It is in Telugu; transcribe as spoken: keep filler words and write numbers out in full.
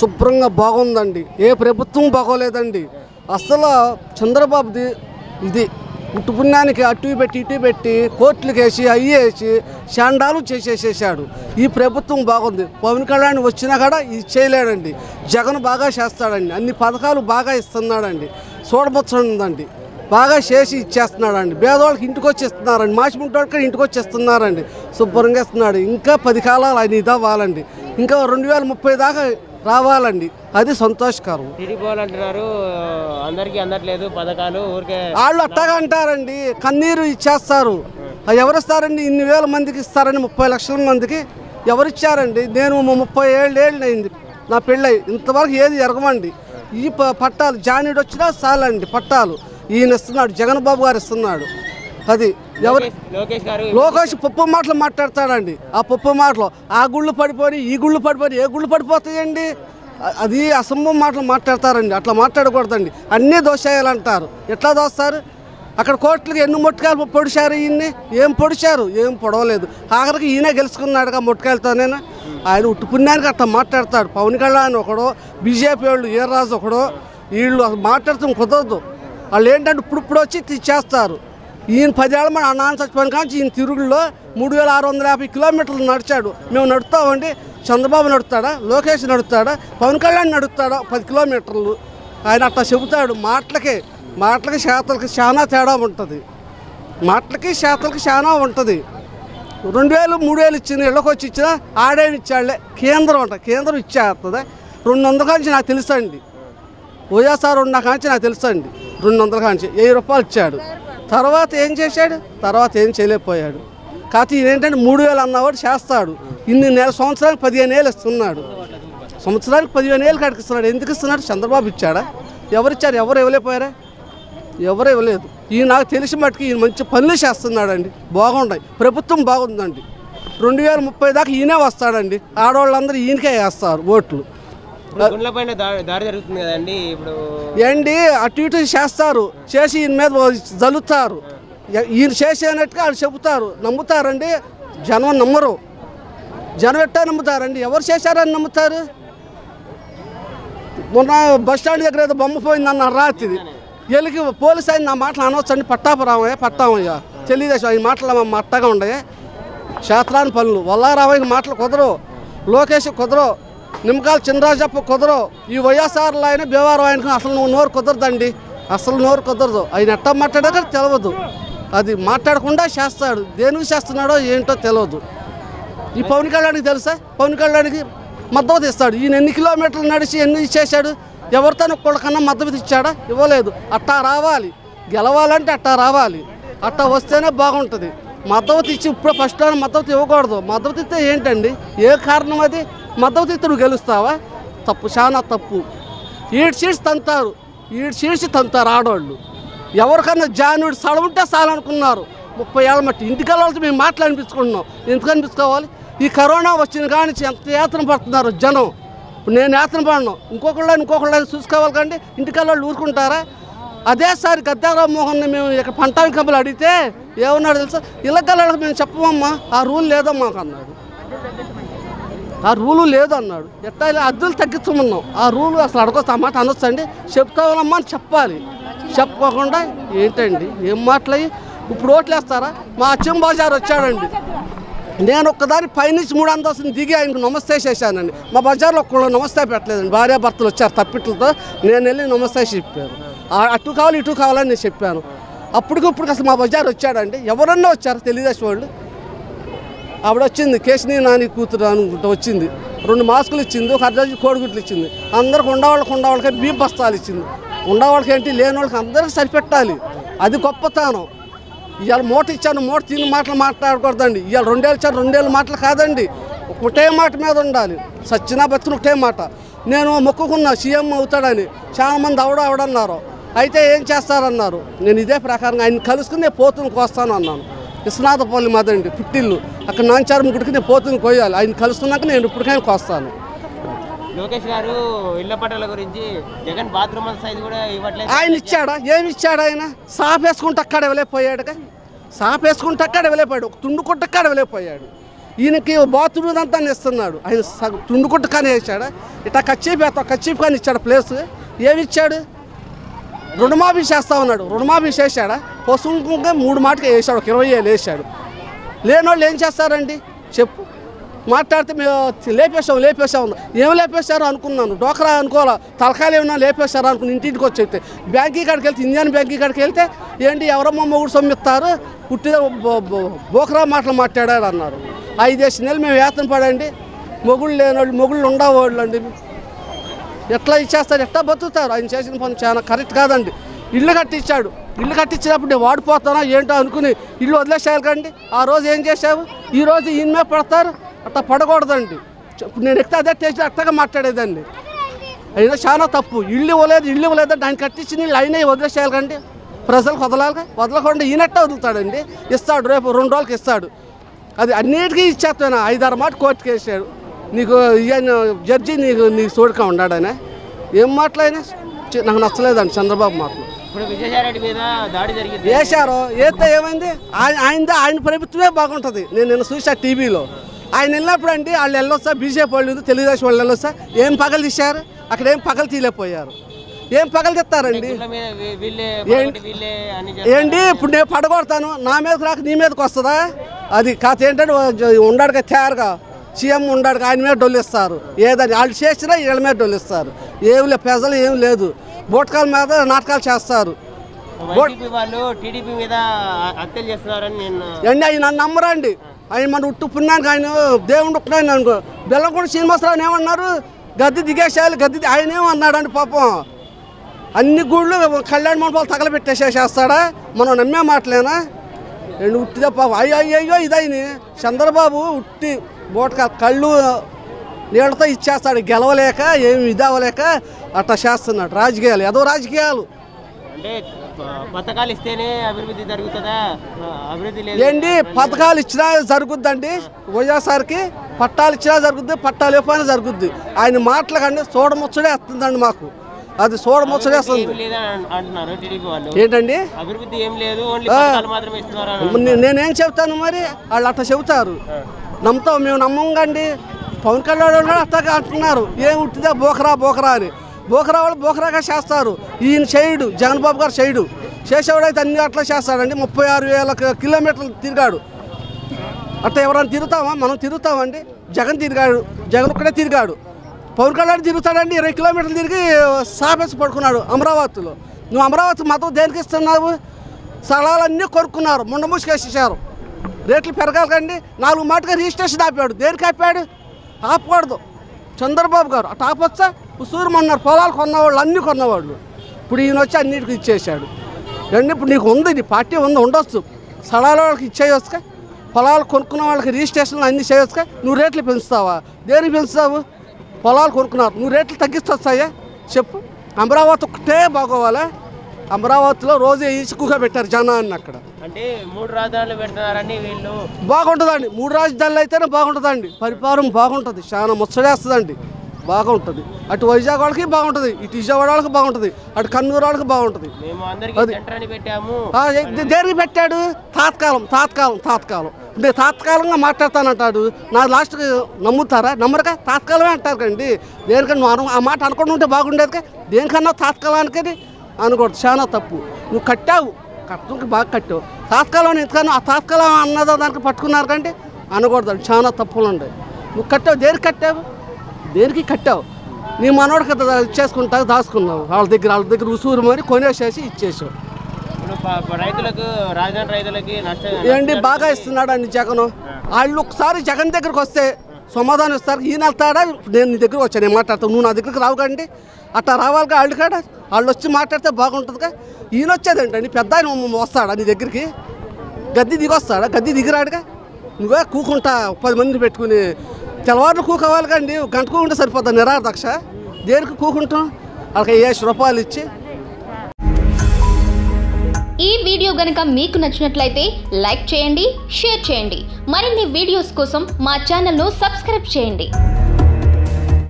శుభ్రంగా బాగుందండి ఏ ప్రభుత్వం బాగోలేదండి అసలు చంద్రబాబుది ఇది ఉట్టుపున్నానికి అట్టు పెట్టి ఇటు పెట్టి కోట్లు కేసి అయ్యేసి శాండాలు చేసేసేసాడు ఈ ప్రభుత్వం బాగుంది పవన్ కళ్యాణ్ వచ్చినా కూడా ఇది చేయలేడండి జగన్ బాగా చేస్తాడండి అన్ని పథకాలు బాగా ఇస్తున్నాడండి చూడబుచ్చుందండి బాగా చేసి ఇచ్చేస్తున్నాడండి పేదవాళ్ళకి ఇంటికి వచ్చేస్తున్నారండి మాచిముంటోడికి ఇంటికి వచ్చేస్తున్నారండి శుభ్రంగా ఇస్తున్నాడు ఇంకా పది కాలాలు ఆయన ఇది అవ్వాలండి ఇంకా రెండు వేల ముప్పై దాకా రావాలండి అది సంతోషకరం వాళ్ళు అట్టగా అంటారండి కన్నీరు ఇచ్చేస్తారు ఎవరు ఇస్తారండి ఇన్ని వేల మందికి ఇస్తారని ముప్పై లక్షల మందికి ఎవరు ఇచ్చారండి నేను ముప్పై ఏళ్ళు ఏళ్ళు అయింది నా పెళ్ళై ఇంతవరకు ఏది జరగమండి ఈ పట్టాలు జానీడు వచ్చినా చాలండి పట్టాలు ఈయన ఇస్తున్నాడు జగన్ బాబు గారు ఇస్తున్నాడు అది ఎవరు లోకేష్ పప్పు మాటలు మాట్లాడతాడండి ఆ పప్పు మాటలు ఆ గుళ్ళు పడిపోయి ఈ గుళ్ళు పడిపోయి ఏ గుళ్ళు పడిపోతాయండి అది అసంభవం మాటలు మాట్లాడతారండి అట్లా మాట్లాడకూడదండి అన్నీ దోషాయాలంటారు ఎట్లా దోస్తారు అక్కడ కోట్లకి ఎన్ని మొట్టకాయలు పొడిచారు ఈయన్ని ఏం పొడిచారు ఏం పొడవలేదు ఆఖరికి ఈయన గెలుచుకున్నాడుగా మొట్టకాయలతోనేనా ఆయన ఉట్టు పుణ్యానికి అట్లా మాట్లాడతాడు పవన్ కళ్యాణ్ ఒకడో బీజేపీ వాళ్ళు ఏర్రాజు ఒకడో వీళ్ళు అసలు మాట్లాడతాం కుదరదు వాళ్ళు ఏంటంటే ఇప్పుడిప్పుడు వచ్చి చేస్తారు ఈయన పదేళ్ళ మన నాన్న చచ్చిపోయిన కానీ ఈయన తిరుగుల్లో మూడు వేల ఆరు వందల యాభై కిలోమీటర్లు నడిచాడు మేము నడుస్తామండి చంద్రబాబు నడుస్తాడా లోకేష్ నడుస్తాడా పవన్ కళ్యాణ్ నడుస్తాడా పది కిలోమీటర్లు ఆయన అట్లా చెబుతాడు మాటలకి మాటలకి శాతలకి చాలా తేడా ఉంటుంది మాటలకి శాతలకి చాలా ఉంటుంది రెండు వేలు మూడు వేలు ఇచ్చిన ఇళ్ళకి వచ్చి ఇచ్చినా ఆడేమి ఇచ్చాడులే కేంద్రం అంట కేంద్రం ఇచ్చేస్తుంది రెండు వందల కాంచి నాకు తెలుసండి వైఎస్ఆర్ ఉన్న కాంచి నాకు తెలుసండి రెండు వందల కాంచి వెయ్యి రూపాయలు ఇచ్చాడు తర్వాత ఏం చేశాడు తర్వాత ఏం చేయలేకపోయాడు కాకపోతే ఏంటంటే మూడు వేలు అన్నవాడు చేస్తాడు ఇన్ని నెల సంవత్సరానికి పదిహేను ఏళ్ళు ఇస్తున్నాడు సంవత్సరానికి పదిహేను ఏళ్ళు కడిగిస్తున్నాడు ఎందుకు ఇస్తున్నాడు చంద్రబాబు ఇచ్చాడా ఎవరిచ్చారు ఎవరు ఇవ్వలేకపోయారా ఎవరు ఇవ్వలేదు ఈయన నాకు తెలిసి మట్టుకు ఈయన మంచి పనులు చేస్తున్నాడు అండి బాగున్నాయి ప్రభుత్వం బాగుందండి రెండు వేల ముప్పై దాకా ఈయనే వస్తాడండి ఆడవాళ్ళందరూ ఈయనకే వేస్తారు ఓట్లు ఏండి అటు ఇటు చేస్తారు చేసి ఈయన మీద జలుతారు ఈయన చేసేనట్టుగా వాళ్ళు చెబుతారు నమ్ముతారండి జనం నమ్మరు జనం ఎట్టా నమ్ముతారండి ఎవరు చేశారని నమ్ముతారు మొన్న బస్టాండ్ దగ్గర ఏదో బొమ్మ పోయిందన్న రాత్రి వీళ్ళకి పోలీసు ఆయన నా మాటలు అనవచ్చండి పట్టాపురామయ్య పట్టామయ్యా తెలుగుదేశం ఆయన మాటలు మా అట్టగా ఉండయా శాస్త్రాన్ని పనులు వల్లారామయ్య మాటలు కుదరవు లోకేష్ కుదరవు నిమ్మకాయలు చినరాజప్ప కుదరవు ఈ వైఎస్ఆర్లు ఆయన బీవారు ఆయనకు అసలు నువ్వు నోరు కుదరదండి అసలు నోరు కుదరదు ఆయన ఎట్టా మాట్లాడాక తెలియదు అది మాట్లాడకుండా చేస్తాడు దేనికి చేస్తున్నాడో ఏంటో తెలియదు ఈ పవన్ కళ్యాణ్కి తెలుసా పవన్ కళ్యాణ్కి మద్దతు ఇస్తాడు ఈయన ఎన్ని కిలోమీటర్లు నడిచి ఎన్ని ఇచ్చేసాడు ఎవరితోనూ ఒక్కళ్ళకన్నా మద్దతు ఇచ్చాడా ఇవ్వలేదు అట్టా రావాలి గెలవాలంటే అట్టా రావాలి అట్టా వస్తేనే బాగుంటుంది మద్దతు ఇచ్చి ఇప్పుడు ఫస్ట్లో మద్దతు ఇవ్వకూడదు మద్దతు ఇస్తే ఏంటండి ఏ కారణం అది మద్దతు ఇస్తే నువ్వు గెలుస్తావా తప్పు చాలా తప్పు ఈడ్ సీడ్స్ తంతారు ఈడ్ సీడ్స్ తంతారు ఆడవాళ్ళు ఎవరికన్నా జానుడి సడవుంటే చాలనుకున్నారు ముప్పై ఏళ్ళ మట్టి ఇంటికెళ్ళాల్సి మేము మాటలు అనిపించుకుంటున్నాం ఎందుకు అనిపించుకోవాలి ఈ కరోనా వచ్చిన కానీ ఎంత యాత్ర పడుతున్నారు జనం నేను యాత్ర పడను ఇంకొకళ్ళని ఇంకొకళ్ళని చూసుకోవాలి కండి ఇంటికెళ్ళాళ్ళు ఊరుకుంటారా అదేసారి గద్దారామ్మోహన్ని మేము ఇక పంటావి కబులు అడిగితే ఏమన్నాడు తెలుసా ఇళ్ళకెళ్ళాళ్ళకి మేము చెప్పమమ్మా ఆ రూల్ లేదమ్మా అన్నాడు ఆ రూలు లేదు అన్నాడు ఎట్టా అద్దెలు తగ్గించమన్నాం ఆ రూలు అసలు అడగొస్తా ఆ మాట అనొచ్చండి చెప్తామమ్మా అని చెప్పాలి చెప్పుకోకుండా ఏంటండి ఏం మాట్లాడి ఇప్పుడు ఓట్లు వేస్తారా మా అచ్చం బజార్ వచ్చాడండి నేను ఒక్కదాని పైనుంచి మూడు అంతస్తుని దిగి ఆయనకు నమస్తే చేశానండి మా బజార్లో ఒక్కళ్ళు నమస్తే పెట్టలేదండి భార్యాభర్తలు వచ్చారు తప్పిట్లతో నేను వెళ్ళి నమస్తే చెప్పాను అటు కావాలి ఇటు కావాలని నేను చెప్పాను అప్పటికిప్పుడు అసలు మా బజార్ వచ్చాడండి ఎవరన్నా వచ్చారు తెలుగుదేశం వాళ్ళు ఆవిడ వచ్చింది కేశిని నాని కూతురు అనుకుంటా వచ్చింది రెండు మాస్కులు ఇచ్చింది ఒక అర్ధ కోడిగుడ్లు ఇచ్చింది అందరికి ఉండవాళ్ళకి ఉండవాళ్ళకి బీ బస్తాలు ఇచ్చింది ఉండవాళ్ళకి ఏంటి లేని వాళ్ళకి అందరికీ సరిపెట్టాలి అది గొప్పతనం ఇవాళ మూట ఇచ్చాను మూట తిని మాటలు మాట్లాడకూడదండి ఇవాళ రెండేళ్ళు ఇచ్చాను రెండేళ్ళ మాటలు కాదండి ఒకటే మాట మీద ఉండాలి సచ్చినా బతుకులు ఒకటే మాట నేను మొక్కుకున్నా సీఎం అవుతాడని చాలామంది అవడ అవడన్నారు అయితే ఏం చేస్తారన్నారు నేను ఇదే ప్రకారంగా ఆయన కలుసుకుని పోతుని కోస్తాను అన్నాను విశ్వనాథపల్లి మాదండి పుట్టిల్లు అక్కడ నాంచారం గుడికి నేను పోతుంది కోయాలి ఆయన కలుసుకున్నాక నేను ఇప్పటికైనా కోస్తాను లోకేష్ గారు ఇళ్ల పట్టాల గురించి జగన్ బాత్రూమ్ సైజ్ కూడా ఇవ్వట్లేదు ఆయన ఇచ్చాడా ఏమి ఇచ్చాడు ఆయన సాపేసుకుంటే అక్కడ ఇవ్వలేకపోయాడుగా సాపేసుకుంటే అక్కడ ఇవ్వలేపోయాడు ఒక తుండు కొట్ట అక్కడ ఇవ్వలేకపోయాడు ఈయనకి బాత్రూమ్ ఇదంతా ఇస్తున్నాడు. ఆయన తుండుకొట్టు కానీ వేసాడు, ఇట్లా కచ్చీపు కచ్చీపు కానీ ఇచ్చాడు. ప్లేస్ ఏమిచ్చాడు? రుణమాఫీ చేస్తా ఉన్నాడు. రుణమాఫీ చేశాడా? పశువుకు మూడు మాటకి వేసాడు, ఒక ఇరవై ఏళ్ళు వేసాడు. లేని వాళ్ళు ఏం చేస్తారండి చెప్పు? మాట్లాడితే మేము లేపేసాం లేపేసాం ఏం లేపేశారో అనుకున్నాను, డోకరా అనుకోవాలా, తలకాయలు ఏమన్నా లేపేశారో అనుకుని ఇంటింటికి వచ్చి చెప్తే బ్యాంకీ కాడికి వెళ్తే, ఇండియన్ బ్యాంకీ కాడికి వెళ్తే ఏంటి ఎవరమ్మ కూడా సొమ్మిస్తారు, పుట్టిన బోకరా మాటలు మాట్లాడారు అన్నారు. ఐదేసి నెలలు మేము వేతన పడండి, మొగుళ్ళు లేనివాళ్ళు మొగుళ్ళు ఉండేవాళ్ళు అండి. ఎట్లా ఇచ్చేస్తారు, ఎట్లా బతుకుతారు? ఆయన చేసిన పని చాలా కరెక్ట్ కాదండి. ఇల్లు కట్టించాడు, ఇల్లు కట్టించినప్పుడు నేను వాడిపోతానా ఏంటో అనుకుని ఇల్లు వదిలేసేయాలి కండి. ఆ రోజు ఏం చేశావు, ఈరోజు ఈయన పడతారు, అట్లా పడకూడదండి. ఇప్పుడు నేను ఎక్కితే అదే టేస్ట్ అట్టగా మాట్లాడేదండి. అయినా చాలా తప్పు. ఇల్లు ఇవ్వలేదు, ఇల్లు ఇవ్వలేదండి. ఆయన కట్టించిన ఇల్లు అయినా వదిలేసేయాలి కండి, ప్రజలకు వదలాలి. వదలకుండా ఈయనట్టే వదులుతాడండి. ఇస్తాడు, రేపు రెండు రోజులకి ఇస్తాడు. అది అన్నిటికీ ఇచ్చేస్తాను. ఐదారు మాట కోర్టుకు వేసాడు, నీకు జడ్జి నీకు నీకు చూడక ఉన్నాడు. ఆయన ఏం మాట్లాడినా నాకు నచ్చలేదండి చంద్రబాబు మాటలు. ఇప్పుడు విజయసాయిరెడ్డి మీద దాడి జరిగింది, వేశారు. ఏదో ఏమైంది, ఆయన ఆయనదే ఆయన ప్రభుత్వమే బాగుంటుంది. నేను నిన్న చూసా టీవీలో, ఆయన వెళ్ళినప్పుడు అండి వాళ్ళు వెళ్ళొస్తా, బీజేపీ వాళ్ళు తెలుగుదేశం వాళ్ళు వెళ్ళొస్తా, ఏం పగలు తీశారు అక్కడ? ఏం పగలు తీయలేకపోయారు. ఏం పగలు తెస్తారండి ఏంటి? ఇప్పుడు నేను పడగొడతాను, నా మీదకి రాక నీ మీదకి వస్తుందా? అది కాదు ఏంటంటే ఉండాడుగా తయారుగా సీఎం ఉండాడుగా, ఆయన మీద డొల్లిస్తారు. ఏదని వాళ్ళు చేసినా వీళ్ళ మీద డొల్లిస్తారు. ఏమి లేదు, ప్రజలు ఏమి లేదు, బోట్కాల మీద నాటకాలు చేస్తారు. అండి ఆయన నమ్మరండి. ఆయన మన ఉట్టు పుణ్యానికి ఆయన దేవుడు ఉన్నాయని అనుకో. బెల్లంకొండ శ్రీనివాసరావు ఏమన్నారు, గద్దె దిగేసేయాలి గద్దె. ఆయన ఏమన్నాడు అండి పాపం? అన్ని గుళ్ళు కళ్యాణ మండపాలు తగలబెట్టేసేసేస్తాడా? మనం నమ్మే మాటలేనా? రెండు ఉట్టిదే పాపం. అయ్యో అయ్యో ఇదైన చంద్రబాబు ఉట్టి బోటక కళ్ళు నీళ్ళతో ఇచ్చేస్తాడు, గెలవలేక ఏమి ఇది అవ్వలేక అట్లా చేస్తున్నాడు రాజకీయాలు. ఏదో రాజకీయాలు పథకాలు ఇస్తేనే అభివృద్ధి జరుగుతుందా? అభివృద్ధి ఏంటి? పథకాలు ఇచ్చినా జరుగుద్దండి. వైఎస్ఆర్కి పట్టాలు ఇచ్చినా జరుగుద్ది, పట్టాలు ఇవ్వకపోయినా జరుగుద్ది. ఆయన మాటలు కండి చూడముచ్చడే వస్తుందండి మాకు. అది చూడముచ్చడే వస్తుంది ఏంటండి? నేనేం చెబుతాను మరి? వాళ్ళు అట్లా చెబుతారు, నమ్ముతాం మేము నమ్మండి. పవన్ కళ్యాణ్ వాళ్ళు అట్లాగే అంటున్నారు, ఏం ఉట్టిదా బోకరా బోకరా అని. బోకరా వాళ్ళు బోకరాగా చేస్తారు. ఈయన చేయడు, జగన్ బాబు గారు చేయడు. చేసేవాడైతే అన్ని అట్లా చేస్తాడండి. ముప్పై ఆరు వేల కిలోమీటర్లు తిరిగాడు. అట్లా ఎవరైనా తిరుగుతామా? మనం తిరుగుతామండి. జగన్ తిరిగాడు, జగన్ ఒక్కడే తిరిగాడు. పవన్ కళ్యాణ్ తిరుగుతాడండి, ఇరవై కిలోమీటర్లు తిరిగి సాపేసి పడుకున్నాడు అమరావతిలో. నువ్వు అమరావతి మాతో దేనికి ఇస్తున్నావు? స్థలాలన్నీ కొనుక్కున్నారు, ముండ మూసుకేసేసారు. రేట్లు పెరగాలండి. నాలుగు మాటగా రిజిస్ట్రేషన్ ఆపాడు. దేనికి ఆపాడు? ఆపకూడదు చంద్రబాబు గారు. అటు ఆపొచ్చా? ఉసూరుమ అన్నారు, పొలాలు కొన్నవాళ్ళు అన్నీ కొన్నవాళ్ళు. ఇప్పుడు ఈయన వచ్చి అన్నిటికి ఇచ్చేసాడు. అండి ఇప్పుడు నీకు ఉంది, నీ పార్టీ ఉంది, ఉండొచ్చు. స్థలాల వాళ్ళకి ఇచ్చేయొచ్చుక, పొలాలు కొనుక్కున్న వాళ్ళకి రిజిస్ట్రేషన్లు అన్నీ చేయొచ్చుక. నువ్వు రేట్లు పెంచుతావా? దేనికి పెంచుతావు? పొలాలు కొనుక్కున్నారు, నువ్వు రేట్లు తగ్గిస్తాయా చెప్పు? అమరావతి ఒకటే బాగోవాలా? అమరావతిలో రోజు ఇసుకగా పెట్టారు జనాన్ని. అక్కడ అంటే మూడు రాజధానులు పెట్టారని వీళ్ళు బాగుంటుందండి. మూడు రాజధానులు అయితేనే బాగుంటుందండి, పరిపాలన బాగుంటుంది, చాలా ముచ్చడేస్తుందండి, బాగుంటుంది. అటు వైజాగ్ వాళ్ళకి బాగుంటుంది, ఇటు విజయవాడ వాళ్ళకి బాగుంటుంది, అటు కన్నూరు వాళ్ళకి బాగుంటుంది. దేనికి పెట్టాడు? తాత్కాలం తాత్కాలం తాత్కాలం. నేను తాత్కాలంగా మాట్లాడతానంటాడు. నా లాస్ట్కి నమ్ముతారా? నమ్మరుగా తాత్కాలమే అంటారు కండి. దేనికన్నా అను ఆ మాట అనుకుంటూ ఉంటే బాగుండేది. దేనికన్నా తాత్కాలానికి అనుకోడు, చాలా తప్పు. నువ్వు కట్టావు, కట్టడానికి బాగా కట్టావు. తాత్కాలం ఎందుకన్నా ఆ తాత్కాలం అన్నదో దానికి పట్టుకున్నారు కండి, అనకూడదు, చాలా తప్పులు ఉన్నాయి. నువ్వు కట్టావు, దేనికి కట్టావు? దేనికి కట్టావు? నీ మనోడు కదా ఇచ్చేసుకుంటా, దాచుకున్నావు వాళ్ళ దగ్గర. వాళ్ళ దగ్గర ఉసూరు మరి కొనేసేసి ఇచ్చేసావు. ఏంటి బాగా ఇస్తున్నాడు అండి జగన్. వాళ్ళు ఒకసారి జగన్ దగ్గరకు వస్తే సమాధానం ఇస్తారు. ఈయన వెళ్తాడా? నేను నీ దగ్గరకు వచ్చాను, నేను మాట్లాడతాను, నువ్వు నా దగ్గరకు రావు కండి. అట్లా రావాలిగా వాళ్ళు కాడ. వాళ్ళు వచ్చి మాట్లాడితే బాగుంటుందిగా. ఈయన వచ్చేదేంటండి? పెద్ద ఆయన వస్తాడా నీ దగ్గరికి? గద్దె దిగొస్తాడా? గద్దె దిగిరాడుగా. నువ్వే కూకుంటా పది మందిని పెట్టుకుని తెల్లవారులు కూకోవాలి కండి. గంట కూకుంటే సరిపోతుంది నిరాదక్ష. దేనికి కూకుంటాం? వాళ్ళకి ఏ రూపాయలు ఇచ్చి. ఈ వీడియో గనక మీకు నచ్చినట్లయితే లైక్ చేయండి, షేర్ చేయండి. మరిన్ని వీడియోస్ కోసం మా ఛానల్ను సబ్స్క్రైబ్ చేయండి.